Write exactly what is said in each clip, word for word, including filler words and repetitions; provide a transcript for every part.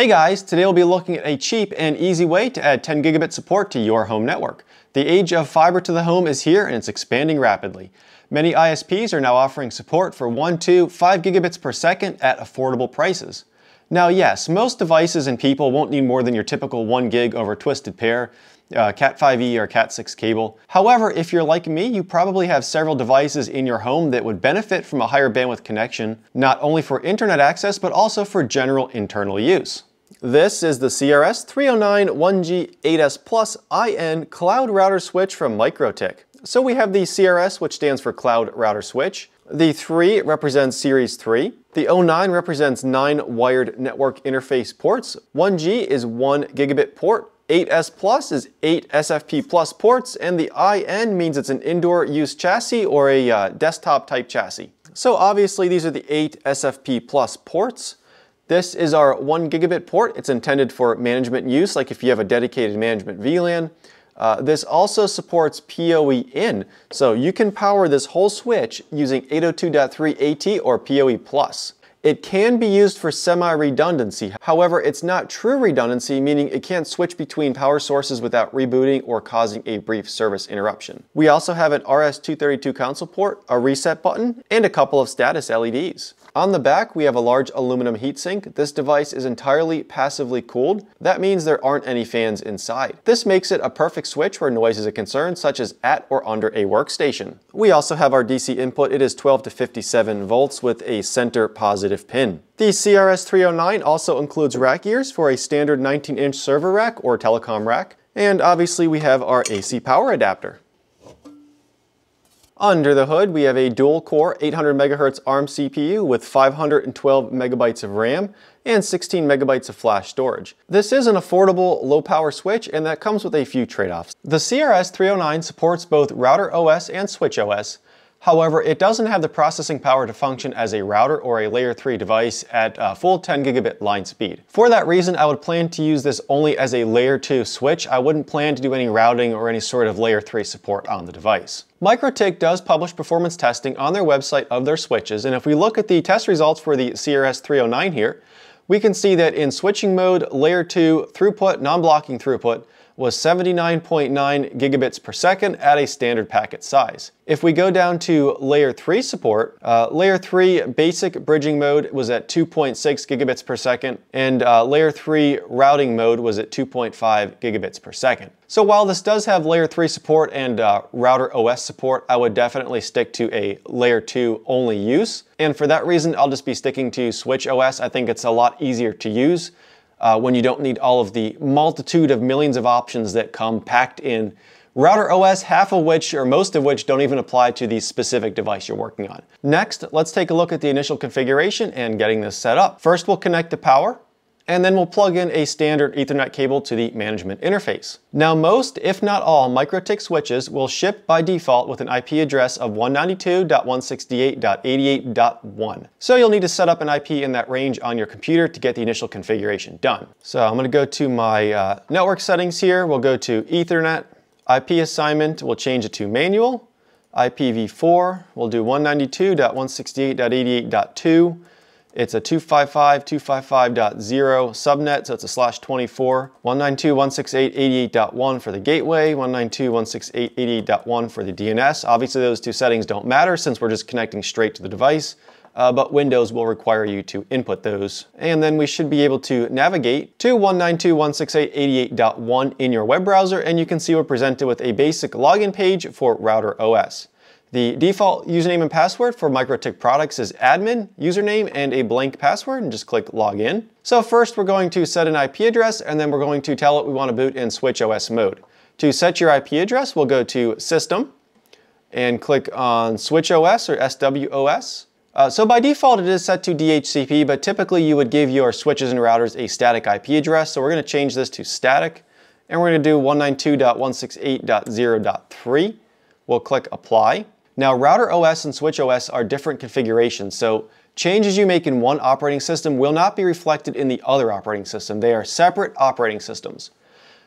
Hey guys, today we'll be looking at a cheap and easy way to add ten gigabit support to your home network. The age of fiber to the home is here and it's expanding rapidly. Many I S Ps are now offering support for one, two, five gigabits per second at affordable prices. Now yes, most devices and people won't need more than your typical one gig over twisted pair, uh, Cat five E or Cat six cable. However, if you're like me, you probably have several devices in your home that would benefit from a higher bandwidth connection, not only for internet access, but also for general internal use. This is the C R S three oh nine dash one G dash eight S plus I N Cloud Router Switch from Mikrotik. So we have the C R S, which stands for Cloud Router Switch. The three represents Series three. The oh nine represents nine wired network interface ports. one G is one gigabit port. eight S plus is eight S F P Plus ports. And the I N means it's an indoor use chassis or a uh, desktop type chassis. So obviously these are the eight S F P Plus ports. This is our one gigabit port. It's intended for management use, like if you have a dedicated management V LAN. Uh, this also supports P O E in, so you can power this whole switch using eight oh two dot three A T or P O E plus. It can be used for semi-redundancy, however it's not true redundancy, meaning it can't switch between power sources without rebooting or causing a brief service interruption. We also have an R S two thirty-two console port, a reset button, and a couple of status L E Ds. On the back we have a large aluminum heatsink. This device is entirely passively cooled, that means there aren't any fans inside. This makes it a perfect switch where noise is a concern, such as at or under a workstation. We also have our D C input, it is twelve to fifty-seven volts with a center positive pin. The C R S three oh nine also includes rack ears for a standard nineteen inch server rack or telecom rack. And obviously we have our A C power adapter. Under the hood we have a dual core eight hundred megahertz ARM C P U with five hundred twelve megabytes of RAM and sixteen megabytes of flash storage. This is an affordable low power switch and that comes with a few trade-offs. The C R S three oh nine supports both Router O S and Switch O S. However, it doesn't have the processing power to function as a router or a layer three device at a full ten gigabit line speed. For that reason, I would plan to use this only as a layer two switch. I wouldn't plan to do any routing or any sort of layer three support on the device. Mikrotik does publish performance testing on their website of their switches, and if we look at the test results for the C R S three oh nine here, we can see that in switching mode, layer two throughput, non-blocking throughput, was seventy-nine point nine gigabits per second at a standard packet size. If we go down to layer three support, uh, layer three basic bridging mode was at two point six gigabits per second, and uh, layer three routing mode was at two point five gigabits per second. So while this does have layer three support and uh, Router O S support, I would definitely stick to a layer two only use, and for that reason I'll just be sticking to Switch O S. I think it's a lot easier to use. Uh, when you don't need all of the multitude of millions of options that come packed in Router O S, half of which or most of which don't even apply to the specific device you're working on. Next, let's take a look at the initial configuration and getting this set up. First, we'll connect the power, and then we'll plug in a standard Ethernet cable to the management interface. Now most, if not all, Mikrotik switches will ship by default with an I P address of one ninety-two dot one sixty-eight dot eighty-eight dot one. So you'll need to set up an I P in that range on your computer to get the initial configuration done. So I'm gonna go to my uh, network settings here, we'll go to Ethernet, I P assignment, we'll change it to manual, I P v four, we'll do one ninety-two dot one sixty-eight dot eighty-eight dot two, it's a two fifty-five dot two fifty-five dot zero subnet, so it's a slash twenty-four. one ninety-two dot one sixty-eight dot eighty-eight dot one for the gateway, one ninety-two dot one sixty-eight dot eighty-eight dot one for the D N S. Obviously those two settings don't matter since we're just connecting straight to the device, uh, but Windows will require you to input those. And then we should be able to navigate to one ninety-two dot one sixty-eight dot eighty-eight dot one in your web browser, and you can see we're presented with a basic login page for Router O S. The default username and password for Mikrotik products is admin, username, and a blank password, and just click login. So first we're going to set an I P address, and then we're going to tell it we want to boot in Switch O S mode. To set your I P address, we'll go to System, and click on Switch O S or S W O S. Uh, so by default it is set to D H C P, but typically you would give your switches and routers a static I P address, so we're going to change this to static, and we're going to do one ninety-two dot one sixty-eight dot zero dot three. We'll click Apply. Now Router O S and Switch O S are different configurations, so changes you make in one operating system will not be reflected in the other operating system. They are separate operating systems.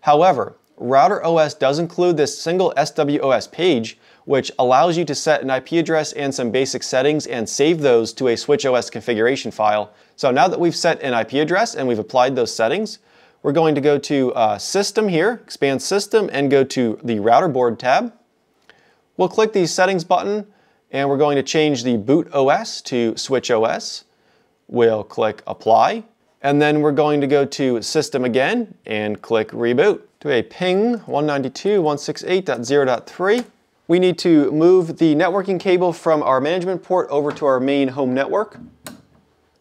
However, Router O S does include this single S W O S page, which allows you to set an I P address and some basic settings and save those to a Switch O S configuration file. So now that we've set an I P address and we've applied those settings, we're going to go to uh, System here, expand System, and go to the Router Board tab. We'll click the Settings button, and we're going to change the Boot O S to Switch O S. We'll click Apply, and then we're going to go to System again and click Reboot. Do a ping one ninety-two dot one sixty-eight dot zero dot three. We need to move the networking cable from our management port over to our main home network.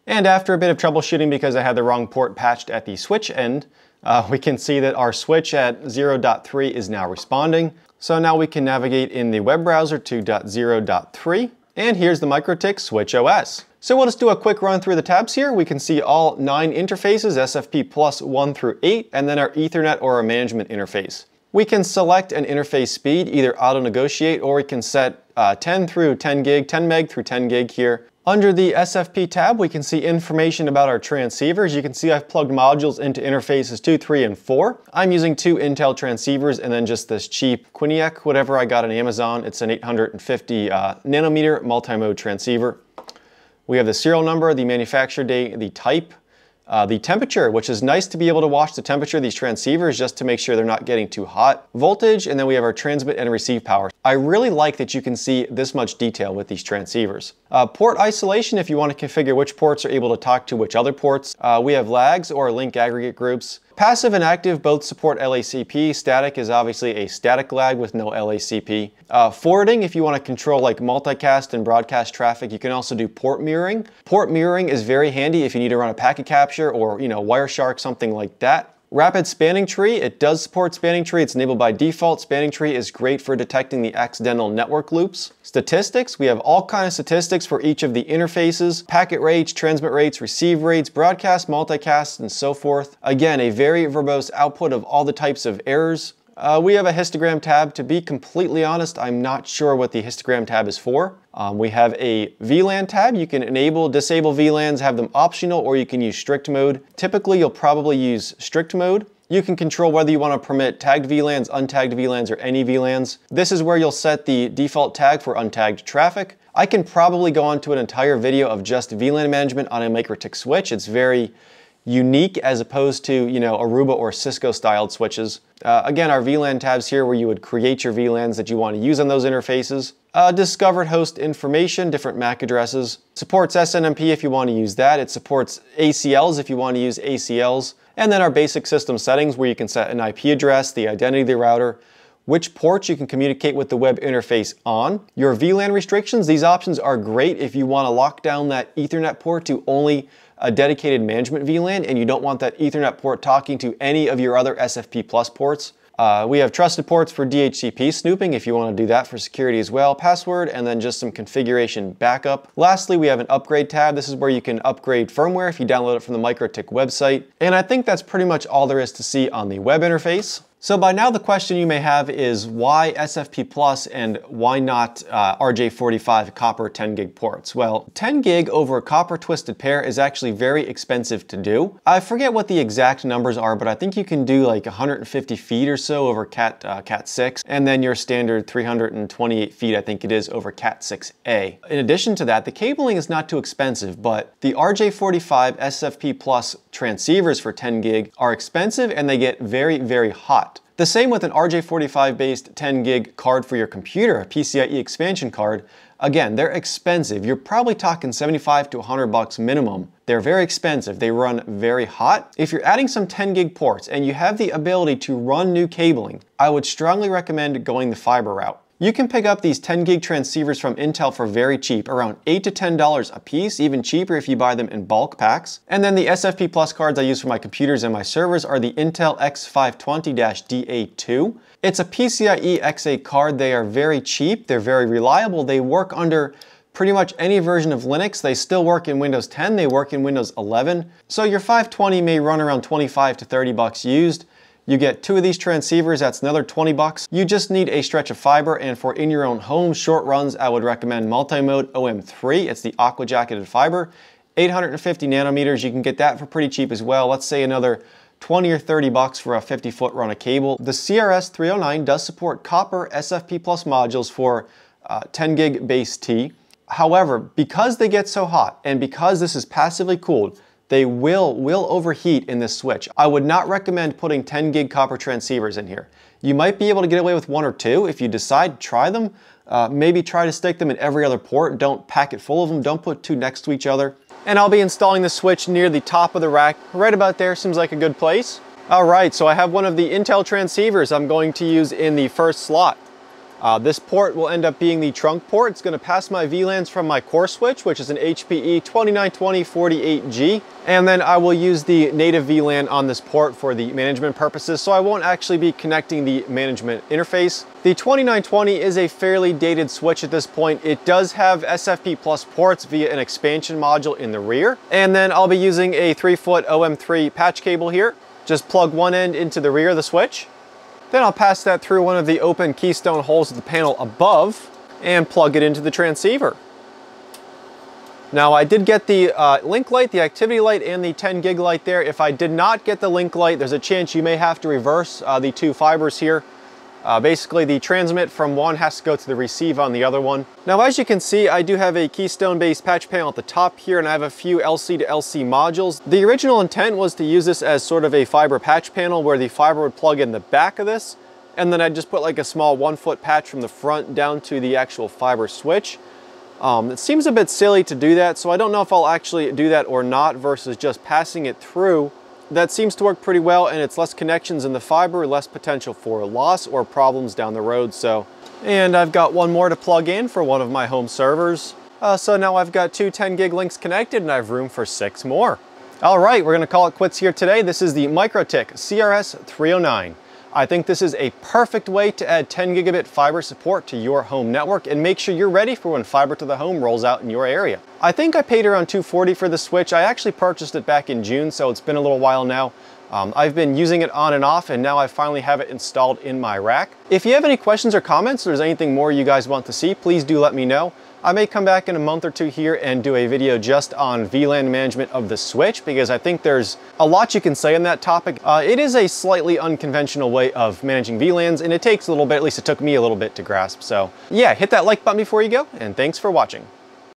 And after a bit of troubleshooting because I had the wrong port patched at the switch end, uh, we can see that our switch at zero dot three is now responding. So now we can navigate in the web browser to dot zero dot three. And here's the Mikrotik Switch O S. So we'll just do a quick run through the tabs here. We can see all nine interfaces, S F P Plus one through eight, and then our Ethernet or our management interface. We can select an interface speed, either auto negotiate, or we can set uh, ten through ten gig, ten meg through ten gig here. Under the S F P tab, we can see information about our transceivers. You can see I've plugged modules into interfaces two, three, and four. I'm using two Intel transceivers and then just this cheap Quiniac, whatever I got on Amazon. It's an eight hundred fifty uh, nanometer multi-mode transceiver. We have the serial number, the manufacture date, the type, uh, the temperature, which is nice to be able to watch the temperature of these transceivers just to make sure they're not getting too hot, voltage, and then we have our transmit and receive power. I really like that you can see this much detail with these transceivers. Uh, port isolation, if you want to configure which ports are able to talk to which other ports. Uh, we have lags or link aggregate groups. Passive and active both support L A C P. Static is obviously a static lag with no L A C P. Uh, forwarding, if you want to control like multicast and broadcast traffic, you can also do port mirroring. Port mirroring is very handy if you need to run a packet capture or, you know, Wireshark, something like that. Rapid spanning tree, it does support spanning tree. It's enabled by default. Spanning tree is great for detecting the accidental network loops. Statistics, we have all kinds of statistics for each of the interfaces, packet rates, transmit rates, receive rates, broadcast, multicast, and so forth. Again, a very verbose output of all the types of errors. Uh, we have a histogram tab. To be completely honest, I'm not sure what the histogram tab is for. Um, we have a V LAN tab. You can enable, disable V LANs, have them optional, or you can use strict mode. Typically, you'll probably use strict mode. You can control whether you want to permit tagged V LANs, untagged V LANs, or any V LANs. This is where you'll set the default tag for untagged traffic. I can probably go on to an entire video of just V LAN management on a Mikrotik switch. It's very unique as opposed to, you know, Aruba or Cisco styled switches. Uh, again, our V LAN tabs here where you would create your V LANs that you want to use on those interfaces. Uh, discovered host information, different M A C addresses. Supports S N M P if you want to use that. It supports A C Ls if you want to use A C Ls. And then our basic system settings where you can set an I P address, the identity of the router, which ports you can communicate with the web interface on. Your V LAN restrictions, these options are great if you want to lock down that Ethernet port to only a dedicated management V LAN and you don't want that Ethernet port talking to any of your other S F P Plus ports. Uh, we have trusted ports for D H C P snooping if you want to do that for security as well, password, and then just some configuration backup. Lastly, we have an upgrade tab. This is where you can upgrade firmware if you download it from the Mikrotik website. And I think that's pretty much all there is to see on the web interface. So by now the question you may have is why S F P Plus and why not uh, R J forty-five copper ten gig ports? Well, ten gig over a copper twisted pair is actually very expensive to do. I forget what the exact numbers are, but I think you can do like one hundred fifty feet or so over Cat, uh, Cat six, and then your standard three hundred twenty-eight feet, I think it is, over Cat six A. In addition to that, the cabling is not too expensive, but the R J forty-five S F P Plus transceivers for ten gig are expensive and they get very, very hot. The same with an R J forty-five based ten gig card for your computer, a P C I E expansion card. Again, they're expensive. You're probably talking seventy-five to one hundred bucks minimum. They're very expensive. They run very hot. If you're adding some ten gig ports and you have the ability to run new cabling, I would strongly recommend going the fiber route. You can pick up these ten gig transceivers from Intel for very cheap, around eight to ten dollars a piece, even cheaper if you buy them in bulk packs. And then the S F P Plus cards I use for my computers and my servers are the Intel X five twenty D A two. It's a PCIe X eight card. They are very cheap. They're very reliable. They work under pretty much any version of Linux. They still work in Windows ten. They work in Windows eleven. So your five twenty may run around twenty-five to thirty bucks used. You get two of these transceivers, that's another twenty bucks. You just need a stretch of fiber, and for in your own home short runs, I would recommend multi-mode O M three. It's the aqua jacketed fiber, eight hundred fifty nanometers. You can get that for pretty cheap as well. Let's say another twenty or thirty bucks for a fifty foot run of cable. The C R S three oh nine does support copper S F P Plus modules for uh, ten gig base T. However, because they get so hot and because this is passively cooled, they will, will overheat in this switch. I would not recommend putting ten gig copper transceivers in here. You might be able to get away with one or two if you decide, try them. Uh, maybe try to stick them in every other port. Don't pack it full of them. Don't put two next to each other. And I'll be installing the switch near the top of the rack. Right about there seems like a good place. All right, so I have one of the Intel transceivers I'm going to use in the first slot. Uh, this port will end up being the trunk port. It's going to pass my V LANs from my core switch, which is an H P E twenty-nine twenty forty-eight G. And then I will use the native V LAN on this port for the management purposes, so I won't actually be connecting the management interface. The twenty-nine twenty is a fairly dated switch at this point. It does have S F P Plus ports via an expansion module in the rear. And then I'll be using a three foot O M three patch cable here. Just plug one end into the rear of the switch. Then I'll pass that through one of the open keystone holes of the panel above and plug it into the transceiver. Now I did get the uh, link light, the activity light, and the ten gig light there. If I did not get the link light, there's a chance you may have to reverse uh, the two fibers here. Uh, basically the transmit from one has to go to the receive on the other one. Now as you can see, I do have a keystone based patch panel at the top here, and I have a few L C to L C modules. The original intent was to use this as sort of a fiber patch panel where the fiber would plug in the back of this, and then I'd just put like a small one foot patch from the front down to the actual fiber switch. Um, it seems a bit silly to do that, so I don't know if I'll actually do that or not versus just passing it through. That seems to work pretty well, and it's less connections in the fiber, less potential for loss or problems down the road. So, and I've got one more to plug in for one of my home servers. Uh, so now I've got two ten gig links connected, and I have room for six more. All right, we're gonna call it quits here today. This is the Mikrotik C R S three oh nine. I think this is a perfect way to add ten gigabit fiber support to your home network and make sure you're ready for when fiber to the home rolls out in your area. I think I paid around two forty for the switch. I actually purchased it back in June, so it's been a little while now. Um, I've been using it on and off, and now I finally have it installed in my rack. If you have any questions or comments, or there's anything more you guys want to see, please do let me know. I may come back in a month or two here and do a video just on V LAN management of the switch, because I think there's a lot you can say on that topic. Uh, it is a slightly unconventional way of managing V LANs, and it takes a little bit, at least it took me a little bit to grasp. So yeah, hit that like button before you go, and thanks for watching.